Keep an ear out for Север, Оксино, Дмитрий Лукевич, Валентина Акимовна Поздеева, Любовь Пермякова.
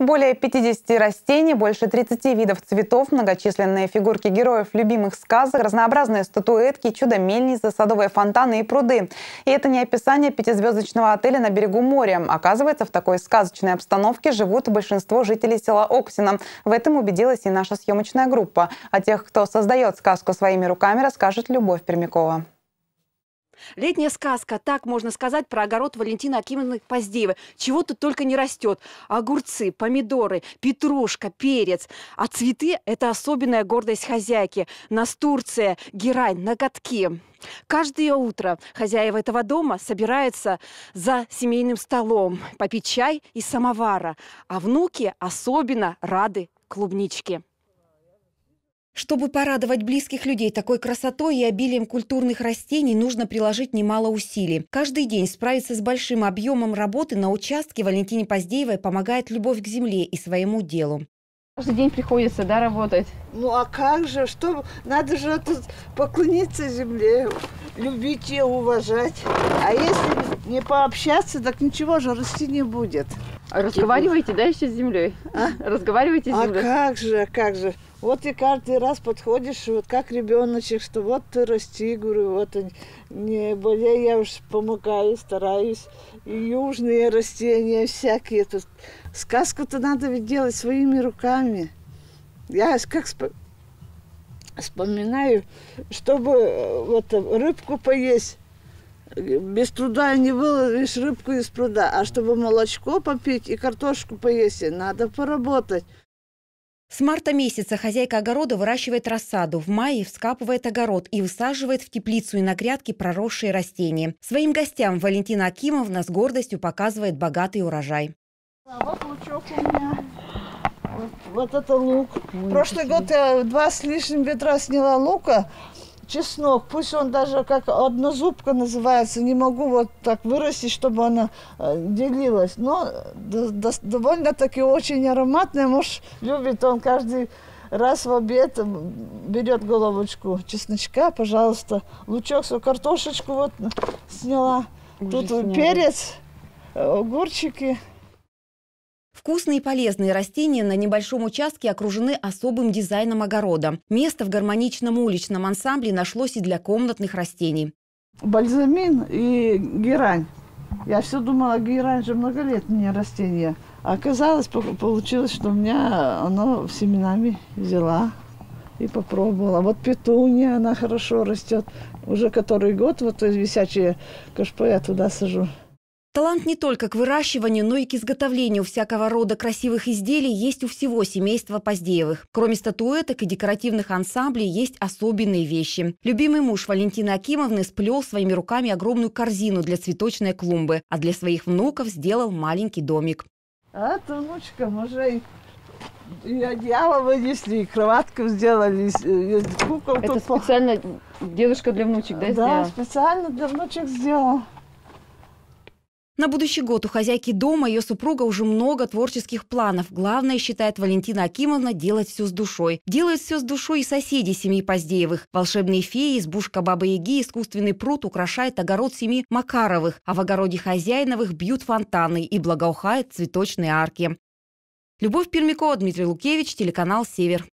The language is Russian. Более 50 растений, больше 30 видов цветов, многочисленные фигурки героев любимых сказок, разнообразные статуэтки, чудо-мельницы, садовые фонтаны и пруды. И это не описание пятизвездочного отеля на берегу моря. Оказывается, в такой сказочной обстановке живут большинство жителей села Оксино. В этом убедилась и наша съемочная группа. О тех, кто создает сказку своими руками, расскажет Любовь Пермякова. Летняя сказка, так можно сказать, про огород Валентины Акимовны Поздеевой. Чего тут только не растет. Огурцы, помидоры, петрушка, перец. А цветы – это особенная гордость хозяйки. Настурция, герань, ноготки. Каждое утро хозяева этого дома собираются за семейным столом попить чай из самовара. А внуки особенно рады клубничке. Чтобы порадовать близких людей такой красотой и обилием культурных растений, нужно приложить немало усилий. Каждый день справиться с большим объемом работы на участке Валентине Поздеевой помогает любовь к земле и своему делу. Каждый день приходится, да, работать? Ну а как же, что надо же тут поклониться земле, любить ее, уважать. А если не пообщаться, так ничего же расти не будет. Разговариваете, да, еще с землей? А? Разговариваете с землей? А как же, как же. Вот и каждый раз подходишь, вот как ребеночек, что вот ты расти, говорю, вот не болей, я уж помогаю, стараюсь. И южные растения всякие. Тут сказку-то надо ведь делать своими руками. Я как вспоминаю, чтобы вот рыбку поесть, без труда не выловишь рыбку из пруда, а чтобы молочко попить и картошку поесть, надо поработать. С марта месяца хозяйка огорода выращивает рассаду, в мае вскапывает огород и высаживает в теплицу и на грядки проросшие растения. Своим гостям Валентина Акимовна с гордостью показывает богатый урожай. А вот лучок у меня. Вот это лук. Ой, прошлый год я 2 с лишним ведра сняла лука. Чеснок, пусть он даже как однозубка называется, не могу вот так вырастить, чтобы она делилась. Но довольно-таки очень ароматный, муж любит, он каждый раз в обед берет головочку чесночка, пожалуйста, лучок, свою картошечку вот сняла, тут перец, огурчики. Вкусные и полезные растения на небольшом участке окружены особым дизайном огорода. Место в гармоничном уличном ансамбле нашлось и для комнатных растений. Бальзамин и герань. Я все думала, герань же многолетнее растение. А оказалось, получилось, что у меня оно семенами взяла и попробовала. Вот петунья, она хорошо растет. Уже который год, вот висячие кашпо я туда сажу. Талант не только к выращиванию, но и к изготовлению всякого рода красивых изделий есть у всего семейства Поздеевых. Кроме статуэток и декоративных ансамблей есть особенные вещи. Любимый муж Валентины Акимовны сплел своими руками огромную корзину для цветочной клумбы, а для своих внуков сделал маленький домик. А то внучкам уже и одеяло вынесли, и кроватку сделали, и кукол. Это специально дедушка для внучек, да, сделала? Да, специально для внучек сделала. На будущий год у хозяйки дома ее супруга уже много творческих планов. Главное, считает Валентина Акимовна, делать все с душой. Делают все с душой и соседи семьи Поздеевых. Волшебные феи, избушка Бабы-Яги, искусственный пруд украшает огород семьи Макаровых. А в огороде хозяиновых бьют фонтаны и благоухают цветочные арки. Любовь Пермякова, Дмитрий Лукевич, телеканал «Север».